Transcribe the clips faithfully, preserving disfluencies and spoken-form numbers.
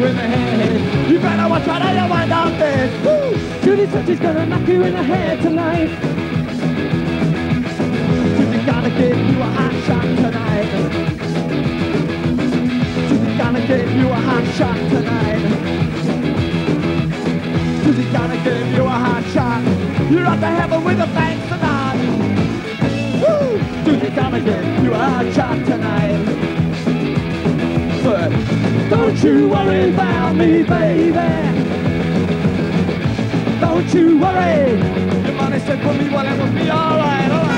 you in the head. You better watch out, I don't mind out there. Woo! Judy said she's gonna knock you in the head tonight. She's gonna give you a hot shot tonight. She's gonna give you a hot shot tonight. She's gonna give you a hot shot. You're out to heaven with a bang tonight. Woo! She's gonna give you a hot shot tonight. But don't you worry about me, baby. Don't you worry. Your money said for me, well, it will be alright, alright.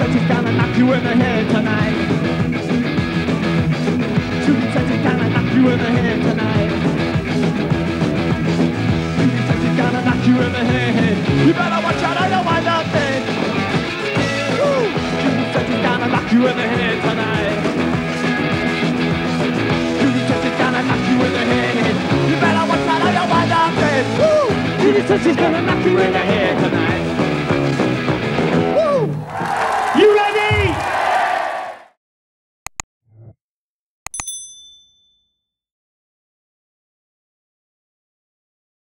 She's gonna knock you in the head tonight.